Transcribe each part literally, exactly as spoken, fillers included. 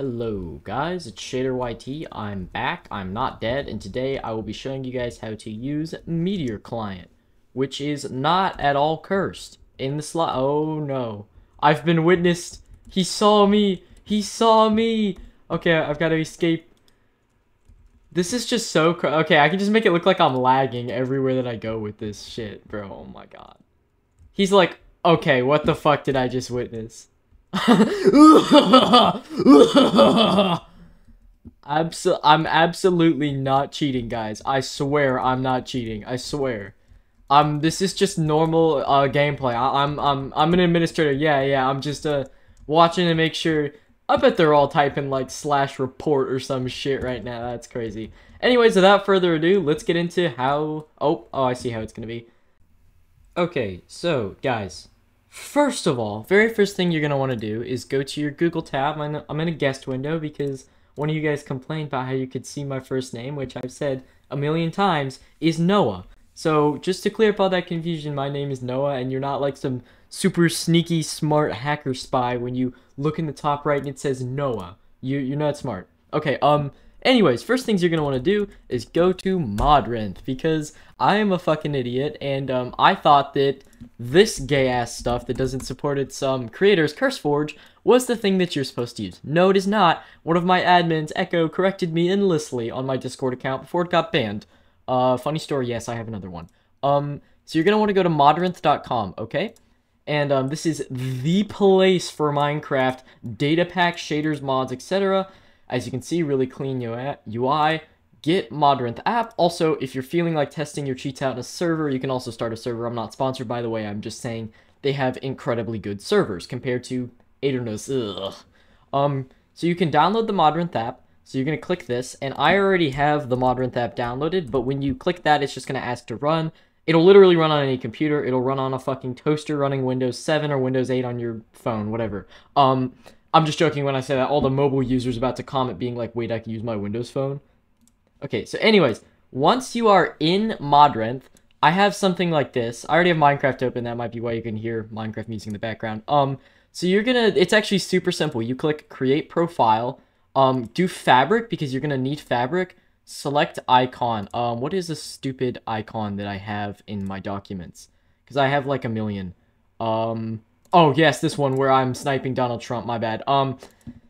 Hello guys, it's ShaderYT. I'm back, I'm not dead, and today I will be showing you guys how to use Meteor Client, which is not at all cursed. In the slot, oh no. I've been witnessed, he saw me, he saw me. Okay, I've got to escape. This is just so, okay, I can just make it look like I'm lagging everywhere that I go with this shit, bro, oh my god. He's like, okay, what the fuck did I just witness? Absol- I'm absolutely not cheating, guys. I swear I'm not cheating. I swear. Um, this is just normal uh, gameplay. I I'm I'm I'm an administrator. Yeah, yeah. I'm just uh watching to make sure. I bet they're all typing like slash report or some shit right now. That's crazy. Anyways, without further ado, let's get into how. Oh, oh, I see how it's gonna be. Okay, so guys. First of all, very first thing you're going to want to do is go to your Google tab. I'm, I'm in a guest window because one of you guys complained about how you could see my first name, which I've said a million times, is Noah. So just to clear up all that confusion, my name is Noah, and you're not like some super sneaky, smart hacker spy when you look in the top right and it says Noah. You, you're not smart. Okay, um... anyways, first things you're going to want to do is go to Modrinth, because I am a fucking idiot, and um, I thought that this gay-ass stuff that doesn't support its um, creators, CurseForge, was the thing that you're supposed to use. No, it is not. One of my admins, Echo, corrected me endlessly on my Discord account before it got banned. Uh, funny story, yes, I have another one. Um, so you're going to want to go to modrinth dot com, okay? And um, this is the place for Minecraft, data packs, shaders, mods, et cetera. As you can see, really clean U I. Get Modrinth app. Also, if you're feeling like testing your cheats out in a server, you can also start a server. I'm not sponsored, by the way. I'm just saying they have incredibly good servers compared to Adernos. Ugh. Um, so you can download the Modrinth app. So you're going to click this. And I already have the Modrinth app downloaded. But when you click that, it's just going to ask to run. It'll literally run on any computer. It'll run on a fucking toaster running Windows seven or Windows eight on your phone, whatever. Um... I'm just joking when I say that. All the mobile users about to comment being like, wait, I can use my Windows phone? Okay, so anyways, once you are in Modrinth, I have something like this. I already have Minecraft open. That might be why you can hear Minecraft music in the background. Um, so you're gonna, it's actually super simple. You click Create Profile, um, do Fabric, because you're gonna need Fabric, select Icon. Um, what is a stupid icon that I have in my documents? Because I have like a million. Um... Oh, yes, this one where I'm sniping Donald Trump, my bad. Um,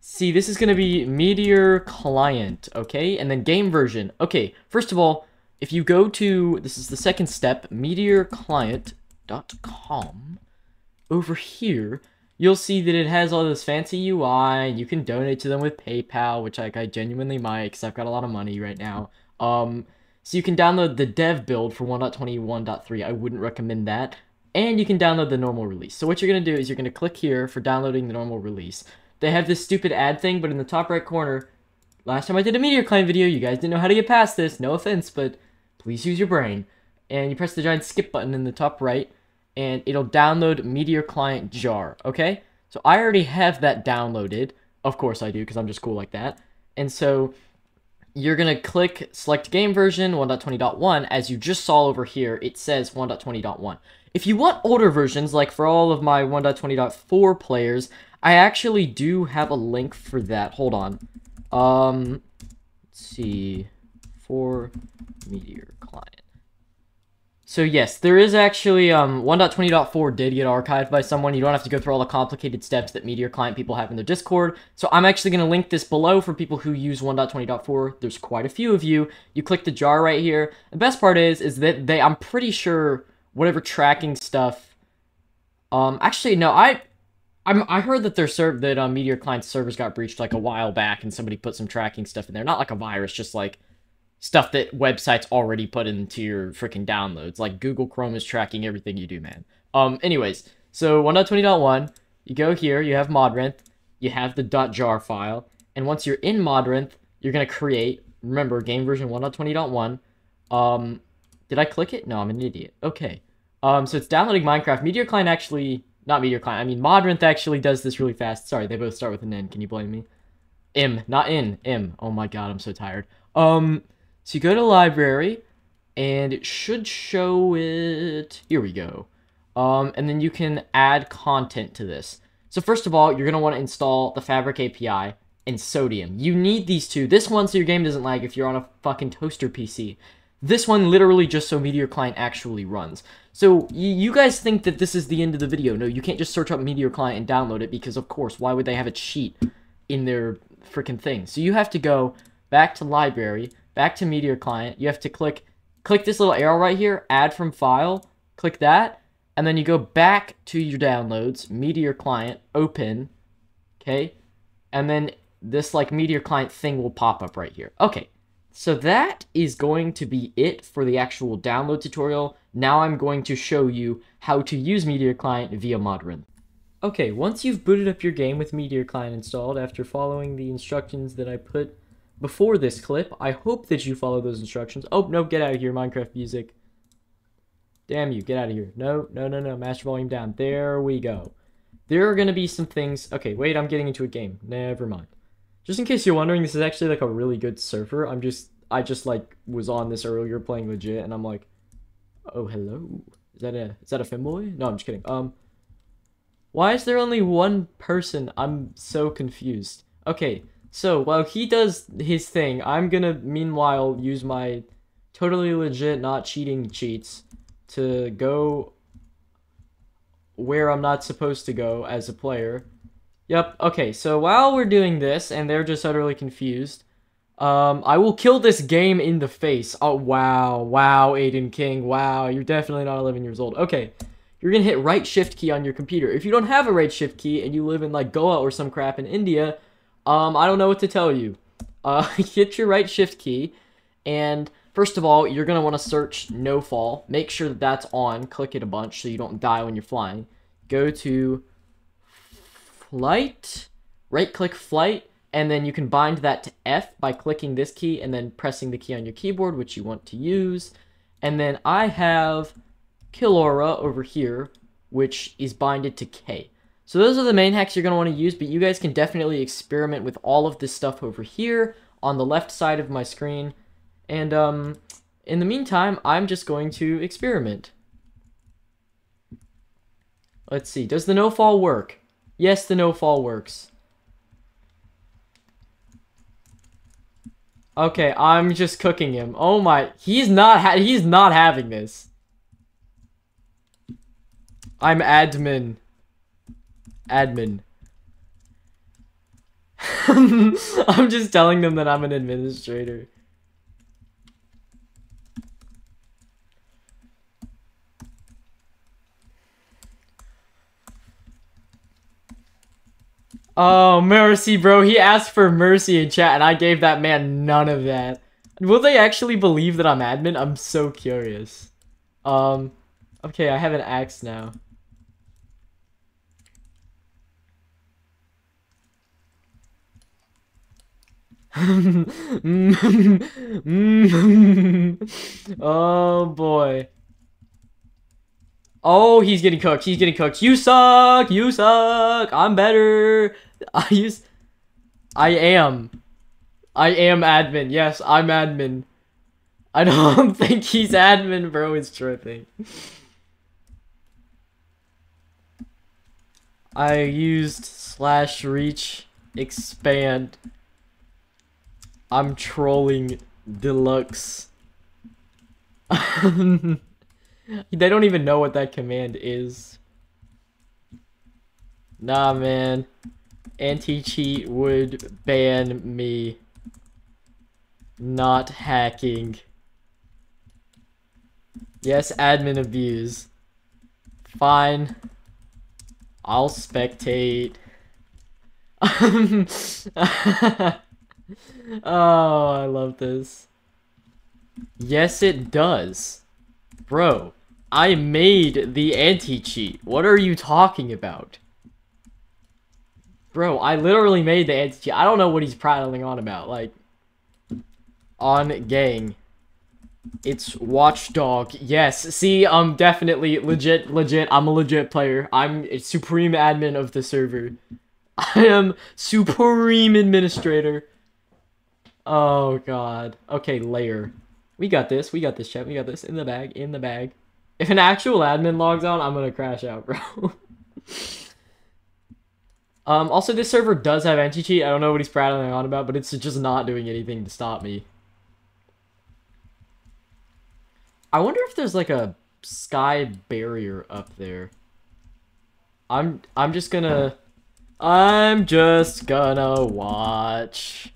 see, this is going to be Meteor Client, okay? And then game version. Okay, first of all, if you go to, this is the second step, meteor client dot com, over here, you'll see that it has all this fancy U I, and you can donate to them with PayPal, which like, I genuinely might, because I've got a lot of money right now. Um, so you can download the dev build for one point twenty-one point three. I wouldn't recommend that. And you can download the normal release. So what you're going to do is you're going to click here for downloading the normal release. They have this stupid ad thing, but in the top right corner, last time I did a Meteor Client video, you guys didn't know how to get past this. No offense, but please use your brain. And you press the giant skip button in the top right, and it'll download Meteor Client jar, okay? So I already have that downloaded. Of course I do, because I'm just cool like that. And so you're going to click select game version one point twenty point one. As you just saw over here, it says one point twenty point one. If you want older versions, like for all of my one point twenty point four players, I actually do have a link for that. Hold on. Um, let's see. For Meteor Client. So yes, there is actually, um, one point twenty point four did get archived by someone. You don't have to go through all the complicated steps that Meteor Client people have in their Discord. So I'm actually going to link this below for people who use one point twenty point four. There's quite a few of you. You click the jar right here. The best part is, is that they, I'm pretty sure... whatever tracking stuff. Um, actually, no, I, I'm, I heard that their serv that uh, Meteor Client's servers got breached like a while back, and somebody put some tracking stuff in there. Not like a virus, just like stuff that websites already put into your freaking downloads. Like Google Chrome is tracking everything you do, man. Um, anyways, so one point twenty point one, you go here, you have Modrinth, you have the .jar file, and once you're in Modrinth, you're gonna create. Remember, game version one point twenty point one. Um. Did I click it? No, I'm an idiot. Okay. Um, so it's downloading Minecraft. Meteor Client actually... Not Meteor Client. I mean, Modrinth actually does this really fast. Sorry, they both start with an N. Can you blame me? M. Not N. M. Oh my god, I'm so tired. Um, so you go to library, and it should show it... Here we go. Um, and then you can add content to this. So first of all, you're going to want to install the Fabric A P I. and Sodium. You need these two. This one so your game doesn't lag if you're on a fucking toaster P C. This one literally just so Meteor Client actually runs. So you guys think that this is the end of the video. No, you can't just search up Meteor Client and download it because, of course, why would they have a cheat in their freaking thing? So you have to go back to Library, back to Meteor Client. You have to click click this little arrow right here, Add from File, click that, and then you go back to your downloads, Meteor Client, open, okay? And then this, like, Meteor Client thing will pop up right here. Okay. So that is going to be it for the actual download tutorial. Now I'm going to show you how to use Meteor Client via Modrinth. Okay, once you've booted up your game with Meteor Client installed after following the instructions that I put before this clip, I hope that you follow those instructions. Oh, no, get out of here, Minecraft music. Damn you, get out of here. No, no, no, no, master volume down. There we go. There are going to be some things... Okay, wait, I'm getting into a game. Never mind. Just in case you're wondering, this is actually, like, a really good server. I'm just, I just, like, was on this earlier playing legit, and I'm like, oh, hello. Is that a, is that a femboy? No, I'm just kidding. Um, why is there only one person? I'm so confused. Okay, so while he does his thing, I'm gonna, meanwhile, use my totally legit, not cheating cheats to go where I'm not supposed to go as a player. Yep, okay, so while we're doing this, and they're just utterly confused, um, I will kill this game in the face. Oh, wow, wow, Aiden King, wow, you're definitely not eleven years old. Okay, you're gonna hit right-shift key on your computer. If you don't have a right-shift key, and you live in, like, Goa or some crap in India, um, I don't know what to tell you. Uh, hit your right-shift key, and first of all, you're gonna wanna search no fall. Make sure that that's on, click it a bunch so you don't die when you're flying. Go to... Flight, right-click flight, and then you can bind that to F by clicking this key and then pressing the key on your keyboard, which you want to use. And then I have Kill Aura over here, which is binded to K. So those are the main hacks you're going to want to use, but you guys can definitely experiment with all of this stuff over here on the left side of my screen. And um, in the meantime, I'm just going to experiment. Let's see, does the no fall work? Yes, the no fall works. Okay, I'm just cooking him. Oh my, he's not ha he's not having this. I'm admin. Admin. I'm just telling them that I'm an administrator. Oh, mercy, bro. He asked for mercy in chat, and I gave that man none of that. Will they actually believe that I'm admin? I'm so curious. Um, okay, I have an axe now. Oh, boy. Oh, he's getting cooked. He's getting cooked. You suck. You suck. I'm better. I use. I am. I am admin. Yes, I'm admin. I don't think he's admin, bro. It's tripping. I used slash reach expand. I'm trolling deluxe. They don't even know what that command is. Nah, man. Anti-cheat would ban me. Not hacking. Yes, admin abuse. Fine. I'll spectate. Oh, I love this. Yes, it does. Bro. I made the anti-cheat. What are you talking about? Bro, I literally made the anti-cheat. I don't know what he's prattling on about. Like, on gang. It's Watchdog. Yes, see, I'm definitely legit, legit. I'm a legit player. I'm a supreme admin of the server. I am supreme administrator. Oh, God. Okay, layer. We got this. We got this, chat. We got this. In the bag. In the bag. If an actual admin logs on, I'm gonna crash out, bro. Um, also, this server does have anti-cheat. I don't know what he's prattling on about, but it's just not doing anything to stop me. I wonder if there's like a sky barrier up there. I'm I'm just gonna I'm just gonna watch.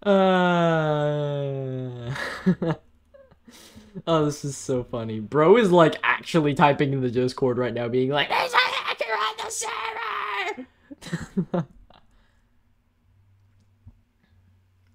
Uh... Oh, this is so funny. Bro is like actually typing in the Discord right now, being like, "There's a hacker on the server."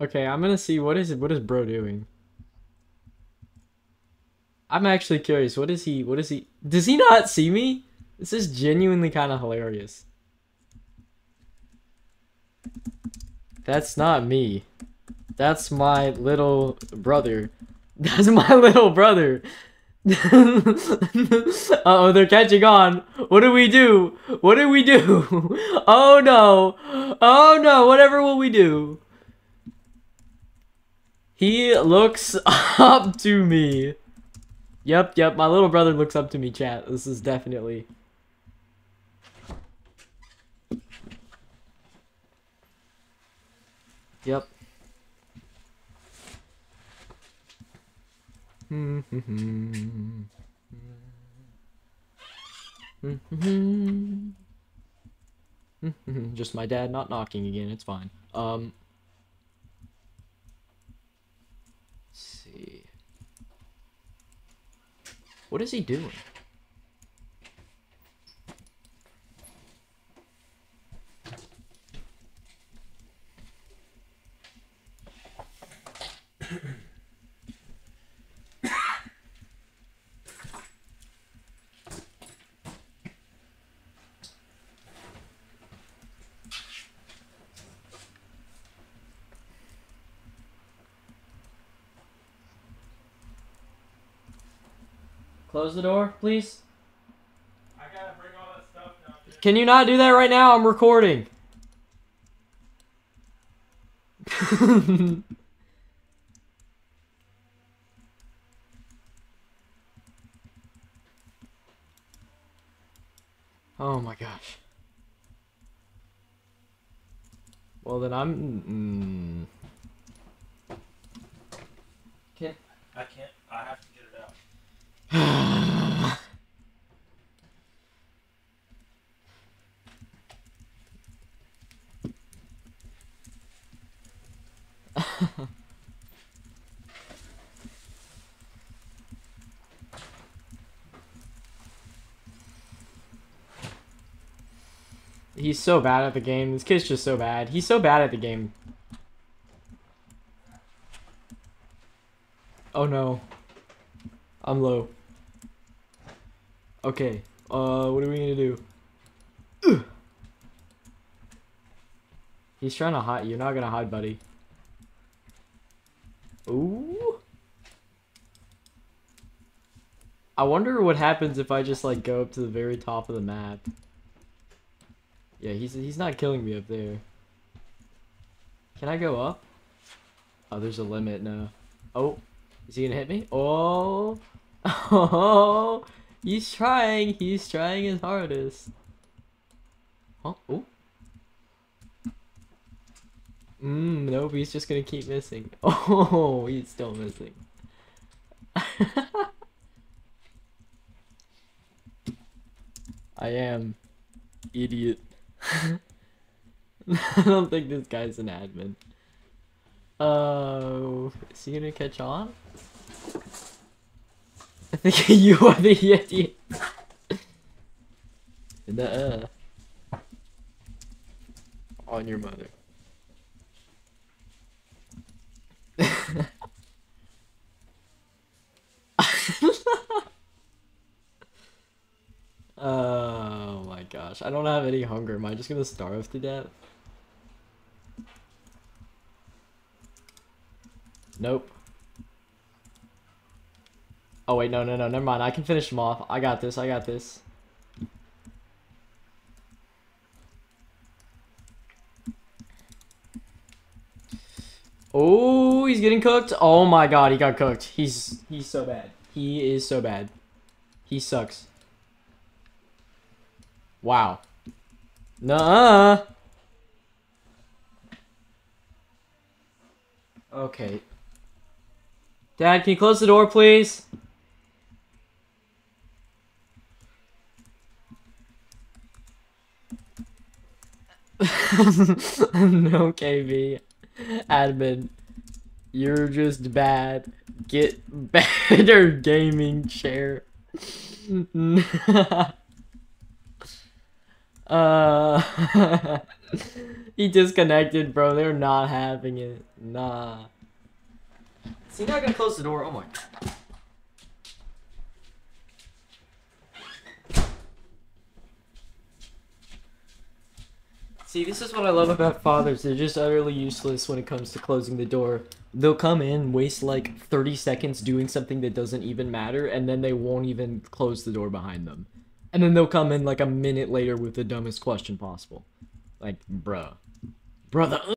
Okay, I'm gonna see what is it. What is bro doing? I'm actually curious. What is he? What is he? Does he not see me? This is genuinely kind of hilarious. That's not me. That's my little brother. That's my little brother. Uh-oh, they're catching on. What do we do? What do we do? Oh no. Oh no, whatever will we do? He looks up to me. Yep, yep, my little brother looks up to me, chat. This is definitely... Yep. Mm-hmm. Mm-hmm. Mm-hmm. Just my dad not knocking again, it's fine. Um let's see. What is he doing? Close the door, please. I gotta bring all that stuff down. Dude. Can you not do that right now? I'm recording. Oh my gosh. Well then I'm... Mm, can I can't. I have to get it out. He's so bad at the game. This kid's just so bad. He's so bad at the game. Oh no. I'm low. Okay, uh, what are we gonna do? Ugh. He's trying to hide. You're not gonna hide, buddy. Ooh. I wonder what happens if I just, like, go up to the very top of the map. Yeah, he's, he's not killing me up there. Can I go up? Oh, there's a limit now. Oh, is he gonna hit me? Oh. Oh. He's trying. He's trying his hardest. Huh? Oh. Mmm. Nope. He's just gonna keep missing. Oh, he's still missing. I am idiot. I don't think this guy's an admin. Oh, uh, is he gonna catch on? I think you are the idiot. Nuh-uh. On your mother. Oh my gosh. I don't have any hunger. Am I just gonna starve to death? Nope. Oh wait, no, no, no, never mind. I can finish them off. I got this, I got this. Oh, he's getting cooked. Oh my god, he got cooked. He's he's so bad. He is so bad. He sucks. Wow. Nuh-uh. Okay. Dad, can you close the door, please? No, K B. Admin. You're just bad. Get better gaming chair. uh, He disconnected, bro. They're not having it. Nah. See, now I gotta close the door. Oh my. See, this is what I love about fathers. They're just utterly useless when it comes to closing the door. They'll come in, waste like thirty seconds doing something that doesn't even matter, and then they won't even close the door behind them. And then they'll come in like a minute later with the dumbest question possible. Like, bruh. Brother.